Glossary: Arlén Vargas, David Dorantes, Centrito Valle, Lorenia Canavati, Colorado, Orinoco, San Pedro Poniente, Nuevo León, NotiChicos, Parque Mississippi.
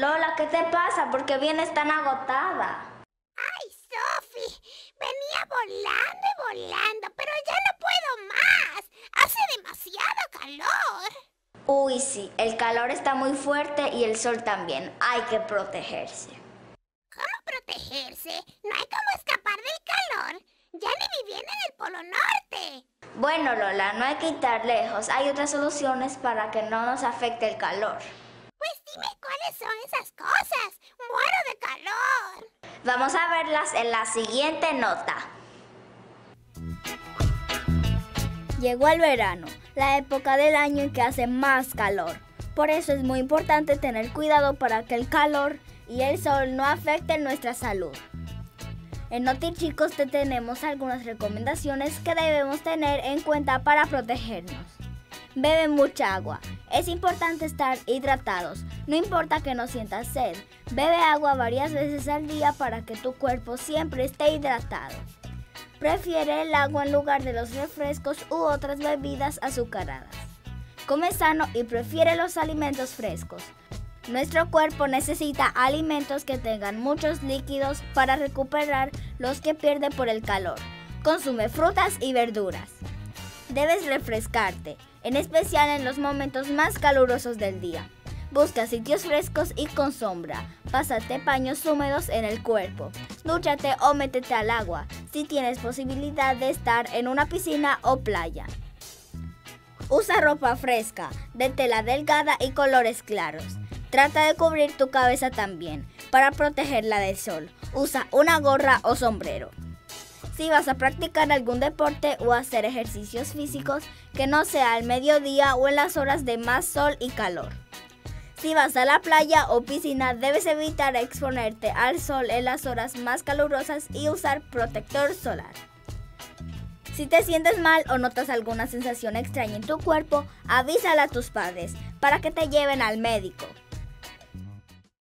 Lola, ¿qué te pasa? ¿Por qué vienes tan agotada? ¡Ay, Sofi! Venía volando y volando, pero ya no puedo más. Hace demasiado calor. Uy, sí. El calor está muy fuerte y el sol también. Hay que protegerse. ¿Cómo protegerse? No hay cómo escapar del calor. Ya ni vivían en el Polo Norte. Bueno, Lola, no hay que ir tan lejos. Hay otras soluciones para que no nos afecte el calor. Pues dime cuáles son esas cosas. ¡Muero de calor! Vamos a verlas en la siguiente nota. Llegó el verano, la época del año en que hace más calor. Por eso es muy importante tener cuidado para que el calor y el sol no afecten nuestra salud. En NotiChicos te tenemos algunas recomendaciones que debemos tener en cuenta para protegernos. Bebe mucha agua. Es importante estar hidratados, no importa que no sientas sed. Bebe agua varias veces al día para que tu cuerpo siempre esté hidratado. Prefiere el agua en lugar de los refrescos u otras bebidas azucaradas. Come sano y prefiere los alimentos frescos. Nuestro cuerpo necesita alimentos que tengan muchos líquidos para recuperar los que pierde por el calor. Consume frutas y verduras. Debes refrescarte, en especial en los momentos más calurosos del día. Busca sitios frescos y con sombra. Pásate paños húmedos en el cuerpo. Dúchate o métete al agua si tienes posibilidad de estar en una piscina o playa. Usa ropa fresca, de tela delgada y colores claros. Trata de cubrir tu cabeza también, para protegerla del sol. Usa una gorra o sombrero. Si vas a practicar algún deporte o hacer ejercicios físicos, que no sea al mediodía o en las horas de más sol y calor. Si vas a la playa o piscina, debes evitar exponerte al sol en las horas más calurosas y usar protector solar. Si te sientes mal o notas alguna sensación extraña en tu cuerpo, avísala a tus padres para que te lleven al médico.